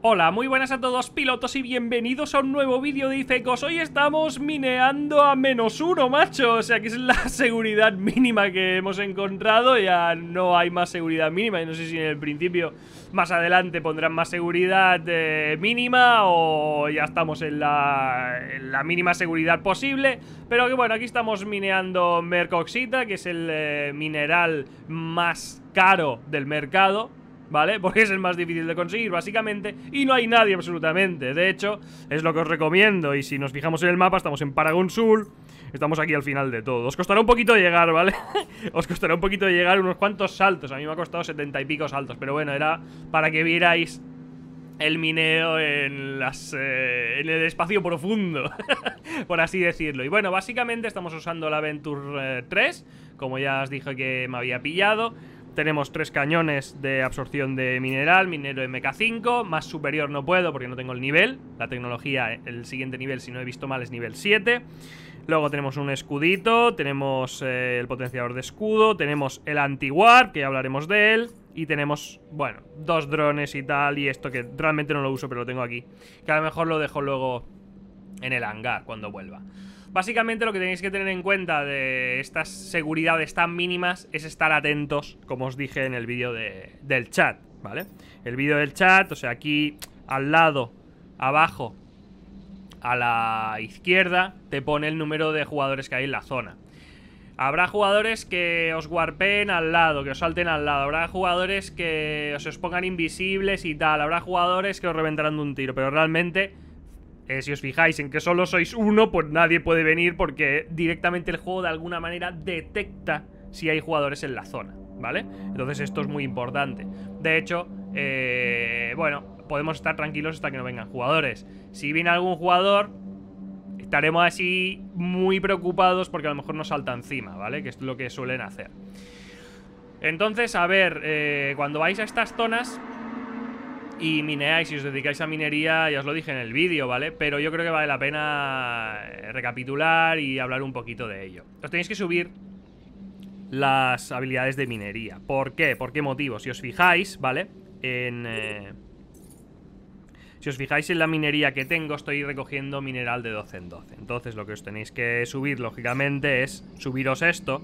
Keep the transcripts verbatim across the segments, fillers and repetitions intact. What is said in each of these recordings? Hola, muy buenas a todos pilotos y bienvenidos a un nuevo vídeo de ICECOS. Hoy estamos mineando a menos uno, macho. O sea, que es la seguridad mínima que hemos encontrado. Ya no hay más seguridad mínima. Y no sé si en el principio, más adelante, pondrán más seguridad eh, mínima o ya estamos en la, en la mínima seguridad posible. Pero que bueno, aquí estamos mineando Mercoxita, que es el eh, mineral más caro del mercado, ¿vale? Porque es el más difícil de conseguir, básicamente. Y no hay nadie, absolutamente. De hecho, es lo que os recomiendo. Y si nos fijamos en el mapa, estamos en Paragon Sur. Estamos aquí al final de todo. Os costará un poquito llegar, ¿vale? Os costará un poquito llegar, unos cuantos saltos. A mí me ha costado setenta y pico saltos. Pero bueno, era para que vierais el mineo en, las, eh, en el espacio profundo, por así decirlo. Y bueno, básicamente estamos usando la Venture eh, tres. Como ya os dije que me había pillado. Tenemos tres cañones de absorción de mineral, minero M K cinco, más superior no puedo porque no tengo el nivel. La tecnología, el siguiente nivel, si no he visto mal, es nivel siete. Luego tenemos un escudito, tenemos eh, el potenciador de escudo, tenemos el anti-warp, que ya hablaremos de él. Y tenemos, bueno, dos drones y tal, y esto que realmente no lo uso, pero lo tengo aquí. Que a lo mejor lo dejo luego en el hangar cuando vuelva. Básicamente lo que tenéis que tener en cuenta de estas seguridades tan mínimas es estar atentos, como os dije en el vídeo de, del chat, ¿vale? El vídeo del chat, o sea, aquí al lado, abajo, a la izquierda, te pone el número de jugadores que hay en la zona. Habrá jugadores que os warpeen al lado, que os salten al lado. Habrá jugadores que os, os pongan invisibles y tal. Habrá jugadores que os reventarán de un tiro, pero realmente... Eh, si os fijáis en que solo sois uno, pues nadie puede venir porque directamente el juego de alguna manera detecta si hay jugadores en la zona, ¿vale? Entonces esto es muy importante. De hecho, eh, bueno, podemos estar tranquilos hasta que no vengan jugadores. Si viene algún jugador, estaremos así muy preocupados porque a lo mejor nos salta encima, ¿vale? Que es lo que suelen hacer. Entonces, a ver, eh, cuando vais a estas zonas... y mineáis, si os dedicáis a minería, ya os lo dije en el vídeo, ¿vale? Pero yo creo que vale la pena recapitular y hablar un poquito de ello. Os tenéis que subir las habilidades de minería. ¿Por qué? ¿Por qué motivo? Si os fijáis, ¿vale? En... Eh... Si os fijáis en la minería que tengo, estoy recogiendo mineral de doce en doce. Entonces lo que os tenéis que subir, lógicamente, es subiros esto,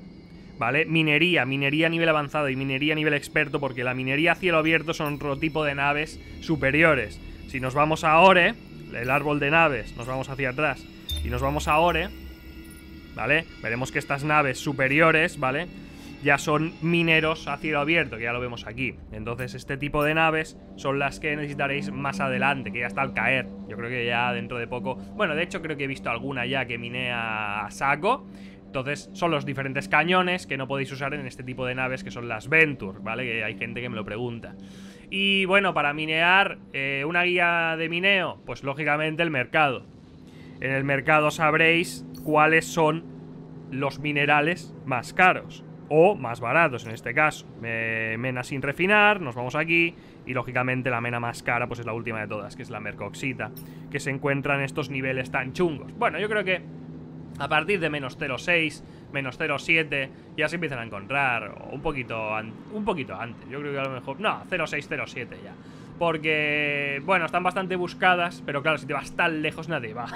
¿vale? Minería, minería a nivel avanzado y minería a nivel experto, porque la minería a cielo abierto son otro tipo de naves superiores. Si nos vamos a Ore, el árbol de naves, nos vamos hacia atrás y nos vamos a Ore, ¿vale? Veremos que estas naves superiores, ¿vale? Ya son mineros a cielo abierto, que ya lo vemos aquí. Entonces este tipo de naves son las que necesitaréis más adelante, que ya está al caer. Yo creo que ya dentro de poco... Bueno, de hecho creo que he visto alguna ya que minea a saco. Entonces son los diferentes cañones que no podéis usar en este tipo de naves, que son las Venture, ¿vale? Que hay gente que me lo pregunta. Y bueno, para minear eh, una guía de mineo, pues lógicamente el mercado. En el mercado sabréis cuáles son los minerales más caros o más baratos en este caso. eh, Mena sin refinar, nos vamos aquí. Y lógicamente la mena más cara pues es la última de todas, que es la Mercoxita, que se encuentra en estos niveles tan chungos. Bueno, yo creo que a partir de menos cero coma seis, menos cero coma siete, ya se empiezan a encontrar un poquito, un poquito antes. Yo creo que a lo mejor... No, cero coma seis, cero coma siete ya. Porque, bueno, están bastante buscadas, pero claro, si te vas tan lejos nadie va.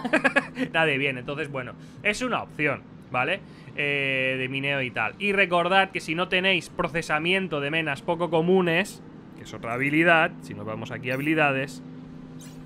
Nadie viene. Entonces, bueno, es una opción, ¿vale? Eh, de mineo y tal. Y recordad que si no tenéis procesamiento de menas poco comunes, que es otra habilidad, si nos vamos aquí a habilidades...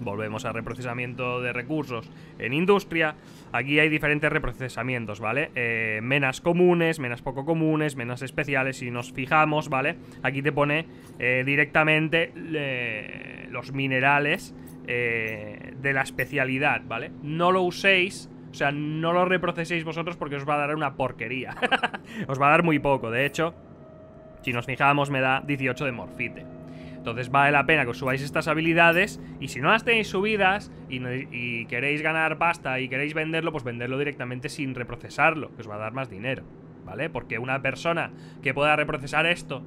Volvemos a reprocesamiento de recursos en industria. Aquí hay diferentes reprocesamientos, ¿vale? Eh, menas comunes, menas poco comunes, menas especiales. Si nos fijamos, ¿vale? Aquí te pone eh, directamente eh, los minerales eh, de la especialidad, ¿vale? No lo uséis, o sea, no lo reproceséis vosotros porque os va a dar una porquería. Os va a dar muy poco, de hecho. Si nos fijamos me da dieciocho de morfite. Entonces vale la pena que os subáis estas habilidades. Y si no las tenéis subidas y, y queréis ganar pasta y queréis venderlo, pues venderlo directamente sin reprocesarlo, que os va a dar más dinero, ¿vale? Porque una persona que pueda reprocesar esto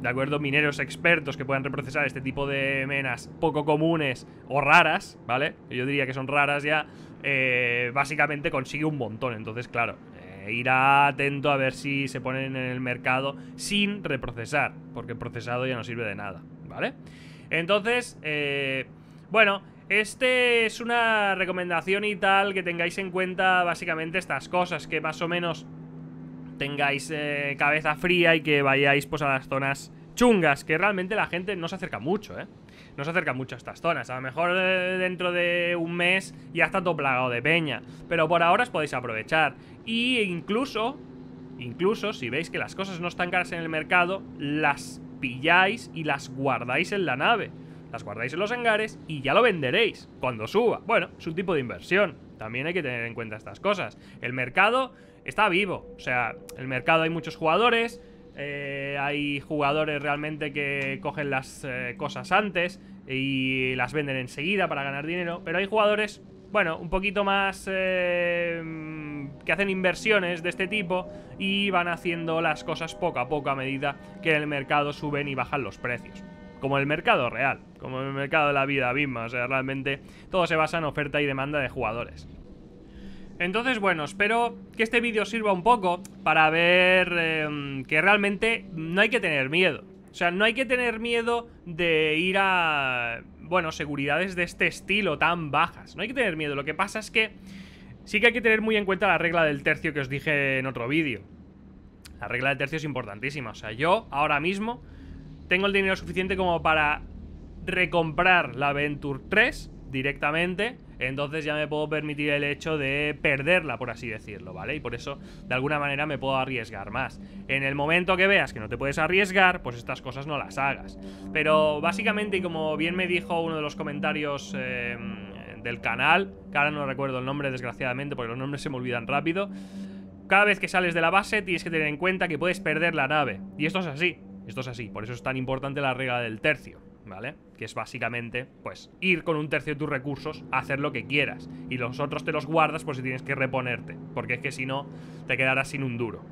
¿de acuerdo? Mineros expertos que puedan reprocesar este tipo de menas poco comunes o raras, ¿vale? Yo diría que son raras ya. eh, Básicamente consigue un montón. Entonces, claro, eh, irá atento a ver si se ponen en el mercado sin reprocesar, porque el procesado ya no sirve de nada, ¿vale? Entonces, eh, bueno, este es una recomendación y tal, que tengáis en cuenta básicamente estas cosas, que más o menos tengáis eh, cabeza fría y que vayáis pues a las zonas chungas, que realmente la gente no se acerca mucho, ¿eh? No se acerca mucho a estas zonas. A lo mejor eh, dentro de un mes ya está todo plagado de peña, pero por ahora os podéis aprovechar. Y incluso, incluso si veis que las cosas no están caras en el mercado, las pilláis y las guardáis en la nave, las guardáis en los hangares y ya lo venderéis cuando suba. Bueno, es un tipo de inversión, también hay que tener en cuenta estas cosas. El mercado está vivo, o sea, el mercado hay muchos jugadores, eh, hay jugadores realmente que cogen las eh, cosas antes y las venden enseguida para ganar dinero, pero hay jugadores, bueno, un poquito más eh, que hacen inversiones de este tipo y van haciendo las cosas poco a poco a medida que en el mercado suben y bajan los precios. Como el mercado real, como el mercado de la vida misma. O sea, realmente todo se basa en oferta y demanda de jugadores. Entonces, bueno, espero que este vídeo sirva un poco para ver eh, que realmente no hay que tener miedo. O sea, no hay que tener miedo de ir a, bueno, seguridades de este estilo tan bajas. No hay que tener miedo. Lo que pasa es que sí que hay que tener muy en cuenta la regla del tercio que os dije en otro vídeo. La regla del tercio es importantísima. O sea, yo ahora mismo tengo el dinero suficiente como para recomprar la Venture tres directamente. Entonces ya me puedo permitir el hecho de perderla, por así decirlo, ¿vale? Y por eso, de alguna manera, me puedo arriesgar más. En el momento que veas que no te puedes arriesgar, pues estas cosas no las hagas. Pero básicamente, y como bien me dijo uno de los comentarios eh, del canal, que ahora no recuerdo el nombre, desgraciadamente, porque los nombres se me olvidan rápido, cada vez que sales de la base tienes que tener en cuenta que puedes perder la nave. Y esto es así. Esto es así, por eso es tan importante la regla del tercio, ¿vale? Que es básicamente, pues, ir con un tercio de tus recursos a hacer lo que quieras. Y los otros te los guardas por si tienes que reponerte, porque es que si no, te quedarás sin un duro.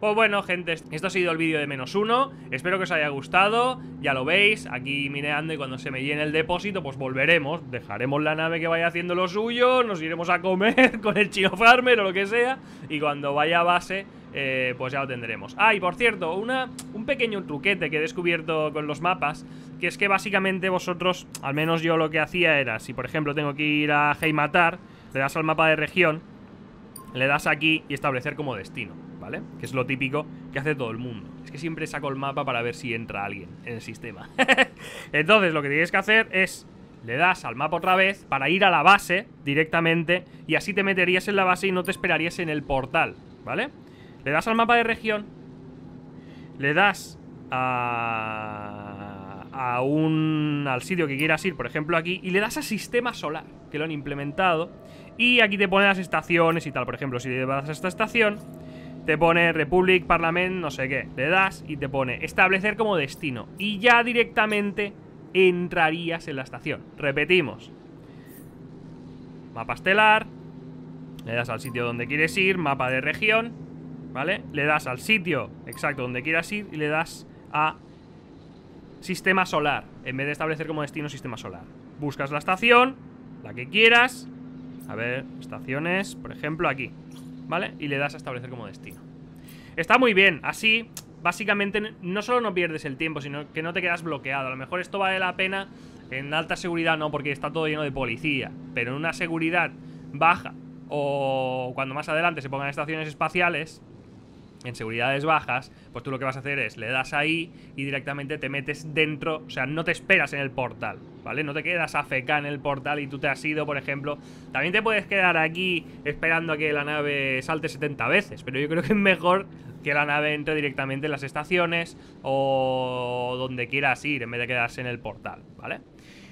Pues bueno, gente, esto ha sido el vídeo de menos uno. Espero que os haya gustado. Ya lo veis, aquí mineando, y cuando se me llene el depósito, pues volveremos. Dejaremos la nave que vaya haciendo lo suyo, nos iremos a comer con el chino farmer o lo que sea. Y cuando vaya a base, Eh, pues ya lo tendremos. Ah, y por cierto, una, un pequeño truquete que he descubierto con los mapas, que es que básicamente vosotros, al menos yo lo que hacía era, si por ejemplo tengo que ir a Heimatar, le das al mapa de región, le das aquí y establecer como destino, ¿vale? Que es lo típico que hace todo el mundo. Es que siempre saco el mapa para ver si entra alguien en el sistema. Entonces lo que tienes que hacer es, le das al mapa otra vez para ir a la base directamente, y así te meterías en la base y no te esperarías en el portal, ¿vale? Le das al mapa de región, le das a, a un, al sitio que quieras ir, por ejemplo aquí, y le das a sistema solar, que lo han implementado, y aquí te pone las estaciones y tal. Por ejemplo, si le das a esta estación, te pone Republic, Parlament, no sé qué, le das y te pone establecer como destino, y ya directamente entrarías en la estación. Repetimos, mapa estelar, le das al sitio donde quieres ir, mapa de región, ¿vale? Le das al sitio exacto donde quieras ir y le das a sistema solar. En vez de establecer como destino, sistema solar. Buscas la estación, la que quieras. A ver, estaciones, por ejemplo, aquí, ¿vale? Y le das a establecer como destino. Está muy bien, así básicamente no solo no pierdes el tiempo, sino que no te quedas bloqueado. A lo mejor esto vale la pena en alta seguridad, no, porque está todo lleno de policía, pero en una seguridad baja, o cuando más adelante se pongan estaciones espaciales en seguridades bajas, pues tú lo que vas a hacer es, le das ahí y directamente te metes dentro. O sea, no te esperas en el portal, ¿vale? No te quedas a F K en el portal y tú te has ido, por ejemplo. También te puedes quedar aquí esperando a que la nave salte setenta veces, pero yo creo que es mejor que la nave entre directamente en las estaciones o donde quieras ir, en vez de quedarse en el portal, ¿vale?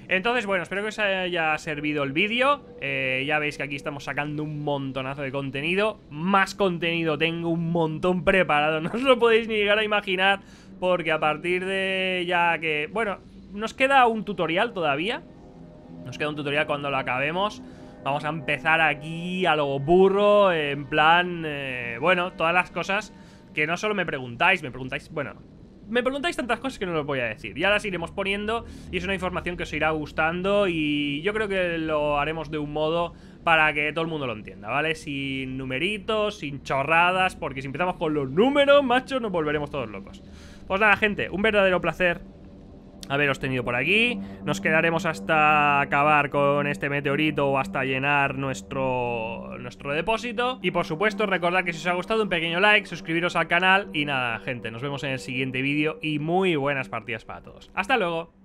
Entonces, bueno, espero que os haya servido el vídeo. eh, Ya veis que aquí estamos sacando un montonazo de contenido. Más contenido, tengo un montón preparado, no os lo podéis ni llegar a imaginar, porque a partir de ya que, bueno, nos queda un tutorial todavía. Nos queda un tutorial cuando lo acabemos. Vamos a empezar aquí a lo burro, en plan, eh, bueno, todas las cosas que no solo me preguntáis, me preguntáis, bueno, me preguntáis tantas cosas que no os voy a decir. Ya las iremos poniendo y es una información que os irá gustando y yo creo que lo haremos de un modo para que todo el mundo lo entienda, ¿vale? Sin numeritos, sin chorradas, porque si empezamos con los números, macho, nos volveremos todos locos. Pues nada, gente, un verdadero placer haberos tenido por aquí. Nos quedaremos hasta acabar con este meteorito o hasta llenar nuestro, nuestro depósito. Y por supuesto, recordad que si os ha gustado, un pequeño like, suscribiros al canal. Y nada, gente, nos vemos en el siguiente vídeo y muy buenas partidas para todos. ¡Hasta luego!